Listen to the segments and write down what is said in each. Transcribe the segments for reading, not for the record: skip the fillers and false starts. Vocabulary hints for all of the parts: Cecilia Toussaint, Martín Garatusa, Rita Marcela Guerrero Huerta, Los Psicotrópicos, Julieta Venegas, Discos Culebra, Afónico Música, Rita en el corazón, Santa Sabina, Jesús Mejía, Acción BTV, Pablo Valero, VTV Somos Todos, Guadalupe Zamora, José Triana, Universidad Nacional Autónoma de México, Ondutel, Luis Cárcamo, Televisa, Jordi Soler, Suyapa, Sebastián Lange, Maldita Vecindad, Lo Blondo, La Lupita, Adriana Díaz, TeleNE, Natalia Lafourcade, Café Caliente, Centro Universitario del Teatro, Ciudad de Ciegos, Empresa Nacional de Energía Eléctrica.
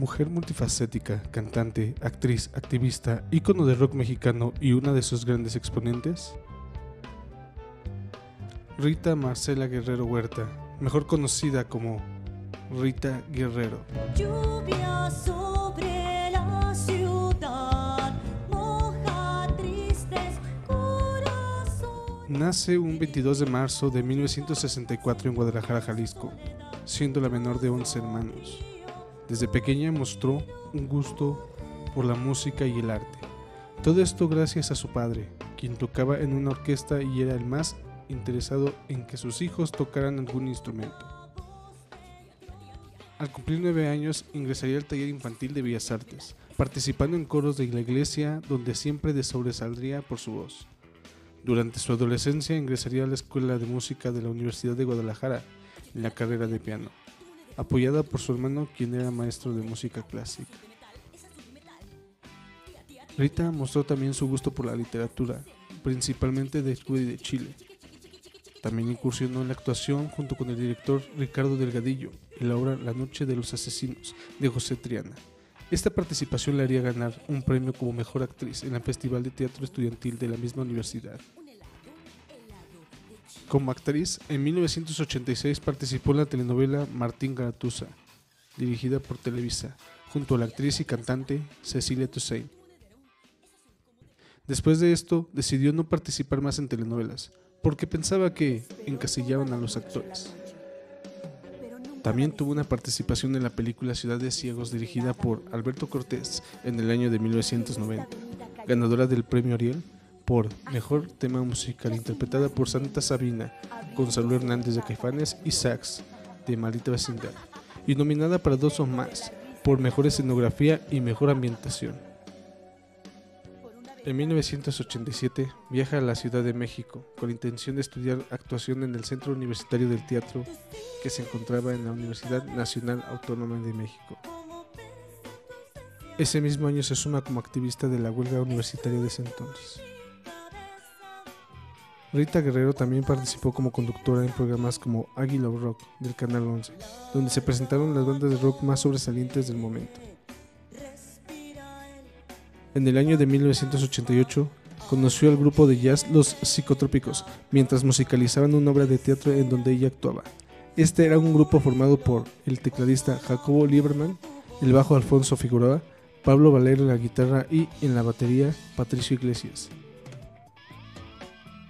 mujer multifacética, cantante, actriz, activista, ícono de rock mexicano y una de sus grandes exponentes? Rita Marcela Guerrero Huerta, mejor conocida como Rita Guerrero. Lluvia sobre la ciudad, moja tristes corazones. Nace un 22 de marzo de 1964 en Guadalajara, Jalisco, siendo la menor de 11 hermanos. Desde pequeña mostró un gusto por la música y el arte. Todo esto gracias a su padre, quien tocaba en una orquesta y era el más interesado en que sus hijos tocaran algún instrumento. Al cumplir 9 años ingresaría al taller infantil de Bellas Artes, participando en coros de la iglesia, donde siempre sobresaldría por su voz. Durante su adolescencia ingresaría a la Escuela de Música de la Universidad de Guadalajara, en la carrera de piano, apoyada por su hermano, quien era maestro de música clásica. Rita mostró también su gusto por la literatura, principalmente de Scudi de Chile. También incursionó en la actuación junto con el director Ricardo Delgadillo en la obra La noche de los asesinos de José Triana. Esta participación le haría ganar un premio como mejor actriz en el Festival de Teatro Estudiantil de la misma universidad. Como actriz, en 1986 participó en la telenovela Martín Garatusa, dirigida por Televisa, junto a la actriz y cantante Cecilia Toussaint. Después de esto, decidió no participar más en telenovelas, porque pensaba que encasillaban a los actores. También tuvo una participación en la película Ciudad de Ciegos, dirigida por Alberto Cortés en el año de 1990, ganadora del Premio Ariel por Mejor Tema Musical, interpretada por Santa Sabina, con Sabo Hernández de Caifanes y Sax de Maldita Vecindad, y nominada para 2 o más, por Mejor Escenografía y Mejor Ambientación. En 1987 viaja a la Ciudad de México con la intención de estudiar actuación en el Centro Universitario del Teatro, que se encontraba en la Universidad Nacional Autónoma de México. Ese mismo año se suma como activista de la huelga universitaria de ese entonces. Rita Guerrero también participó como conductora en programas como Águila Rock del Canal 11, donde se presentaron las bandas de rock más sobresalientes del momento. En el año de 1988, conoció al grupo de jazz Los Psicotrópicos, mientras musicalizaban una obra de teatro en donde ella actuaba. Este era un grupo formado por el tecladista Jacobo Lieberman, el bajo Alfonso Figueroa, Pablo Valero en la guitarra y, en la batería, Patricio Iglesias.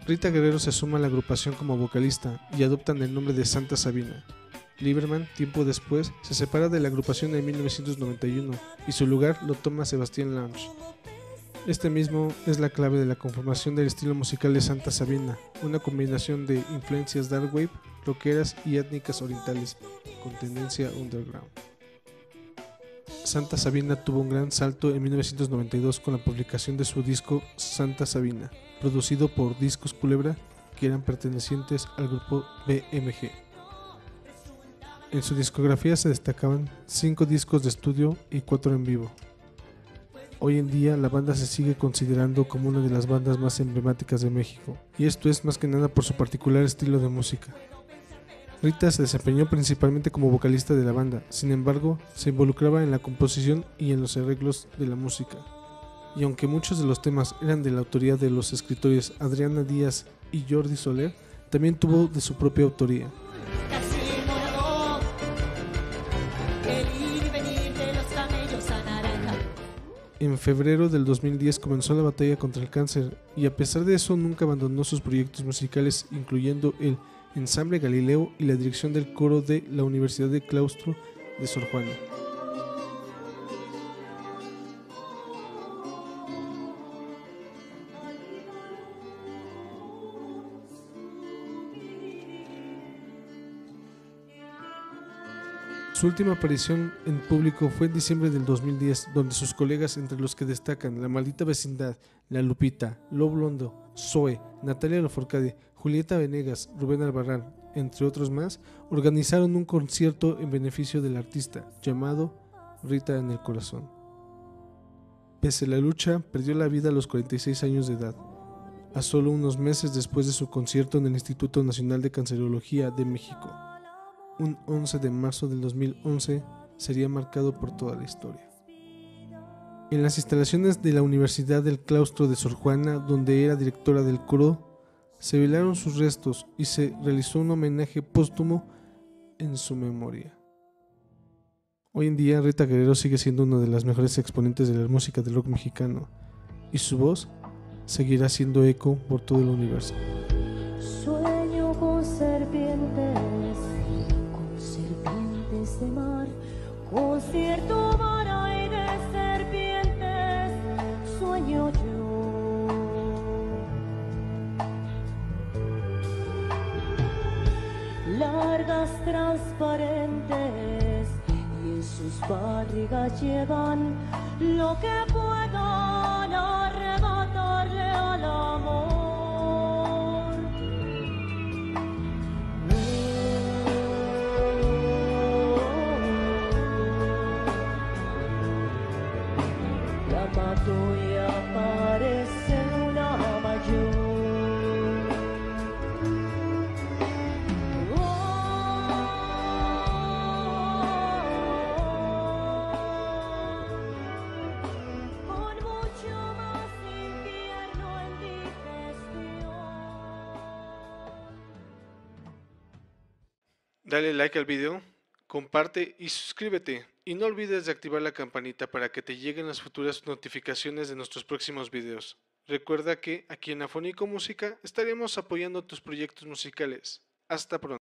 Rita Guerrero se suma a la agrupación como vocalista y adoptan el nombre de Santa Sabina. Lieberman, tiempo después, se separa de la agrupación en 1991 y su lugar lo toma Sebastián Lange. Este mismo es la clave de la conformación del estilo musical de Santa Sabina, una combinación de influencias darkwave, rockeras y étnicas orientales, con tendencia underground. Santa Sabina tuvo un gran salto en 1992 con la publicación de su disco Santa Sabina, producido por Discos Culebra, que eran pertenecientes al grupo BMG. En su discografía se destacaban 5 discos de estudio y 4 en vivo. Hoy en día la banda se sigue considerando como una de las bandas más emblemáticas de México, y esto es más que nada por su particular estilo de música. Rita se desempeñó principalmente como vocalista de la banda, sin embargo, se involucraba en la composición y en los arreglos de la música. Y aunque muchos de los temas eran de la autoría de los escritores Adriana Díaz y Jordi Soler, también tuvo de su propia autoría. En febrero del 2010 comenzó la batalla contra el cáncer y a pesar de eso nunca abandonó sus proyectos musicales, incluyendo el ensamble Galileo y la dirección del coro de la Universidad de Claustro de Sor Juana. Su última aparición en público fue en diciembre del 2010, donde sus colegas, entre los que destacan La Maldita Vecindad, La Lupita, Lo Blondo, Zoe, Natalia Lafourcade, Julieta Venegas, Rubén Albarrán, entre otros más, organizaron un concierto en beneficio del artista, llamado Rita en el Corazón. Pese a la lucha, perdió la vida a los 46 años de edad, a solo unos meses después de su concierto en el Instituto Nacional de Cancerología de México. Un 11 de marzo del 2011 sería marcado por toda la historia. En las instalaciones de la Universidad del Claustro de Sor Juana, donde era directora del coro, se velaron sus restos y se realizó un homenaje póstumo en su memoria. Hoy en día, Rita Guerrero sigue siendo una de las mejores exponentes de la música del rock mexicano, y su voz seguirá siendo eco por todo el universo. Sueño con serpientes de mar, con cierto vara y de serpientes, sueño yo. Largas transparentes y en sus barrigas llevan lo que puedan arrebatarle al amor. La patrulla aparece una mayor. Dale like al video, comparte y suscríbete, y no olvides de activar la campanita para que te lleguen las futuras notificaciones de nuestros próximos videos. Recuerda que aquí en Afónico Música estaremos apoyando tus proyectos musicales. Hasta pronto.